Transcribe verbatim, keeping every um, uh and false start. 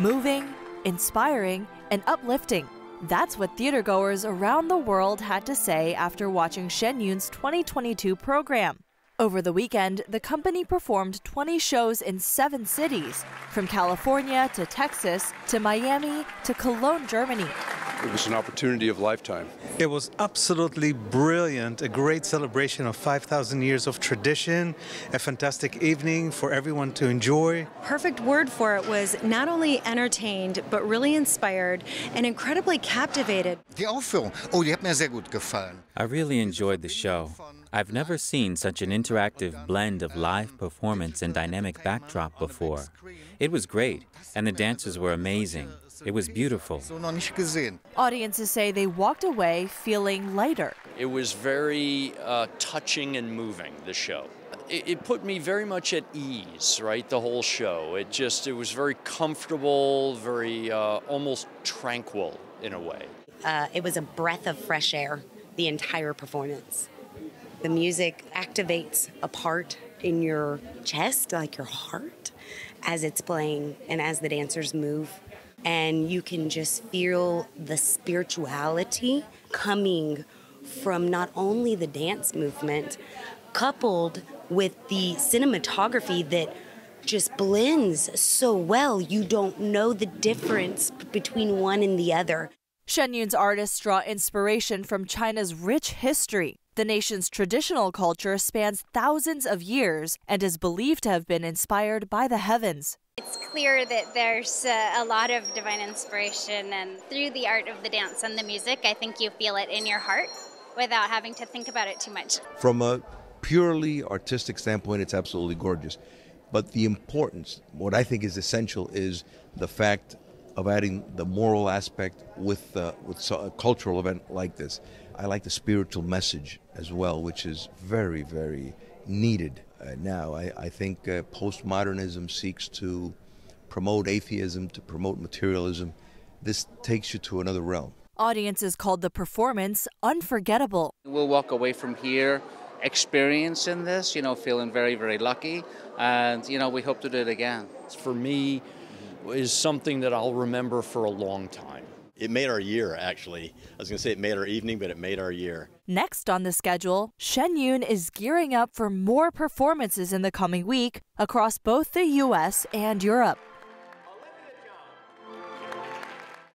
Moving, inspiring, and uplifting. That's what theatergoers around the world had to say after watching Shen Yun's twenty twenty-two program. Over the weekend, the company performed twenty shows in seven cities, from California to Texas to Miami to Cologne, Germany. It was an opportunity of a lifetime. It was absolutely brilliant, a great celebration of five thousand years of tradition, a fantastic evening for everyone to enjoy. Perfect word for it was not only entertained, but really inspired and incredibly captivated. I really enjoyed the show. I've never seen such an interactive blend of live performance and dynamic backdrop before. It was great, and the dancers were amazing. It was beautiful. Audiences say they walked away feeling lighter. It was very uh, touching and moving, the show. It, it put me very much at ease, right, the whole show. It just, it was very comfortable, very uh, almost tranquil in a way. Uh, it was a breath of fresh air, the entire performance. The music activates a part in your chest, like your heart, as it's playing and as the dancers move. And you can just feel the spirituality coming from not only the dance movement, coupled with the cinematography that just blends so well, you don't know the difference between one and the other. Shen Yun's artists draw inspiration from China's rich history. The nation's traditional culture spans thousands of years and is believed to have been inspired by the heavens. It's clear that there's uh, a lot of divine inspiration, and through the art of the dance and the music, I think you feel it in your heart without having to think about it too much. From a purely artistic standpoint, it's absolutely gorgeous. But the importance, what I think is essential, is the fact of adding the moral aspect with, uh, with a cultural event like this. I like the spiritual message as well, which is very, very needed. Uh, now, I, I think uh, postmodernism seeks to promote atheism, to promote materialism. This takes you to another realm. Audiences called the performance unforgettable. We'll walk away from here experiencing this, you know, feeling very, very lucky. And, you know, we hope to do it again. For me, is something that I'll remember for a long time. It made our year, actually. I was going to say it made our evening, but it made our year. Next on the schedule, Shen Yun is gearing up for more performances in the coming week across both the U S and Europe.